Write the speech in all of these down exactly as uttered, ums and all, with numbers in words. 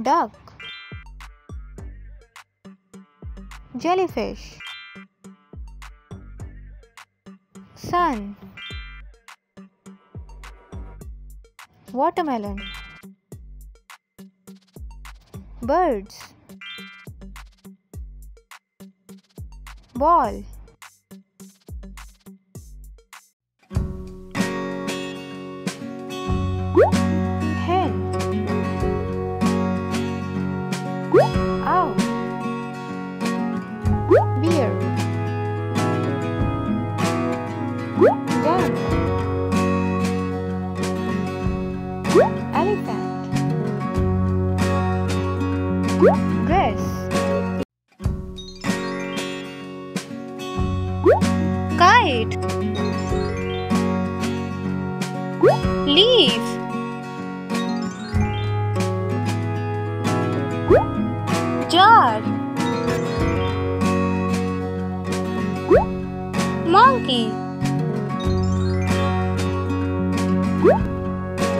duck, jellyfish, sun, watermelon, birds, ball. Kite, leaf, jar, monkey,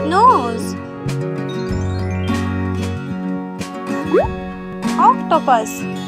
nose, octopus.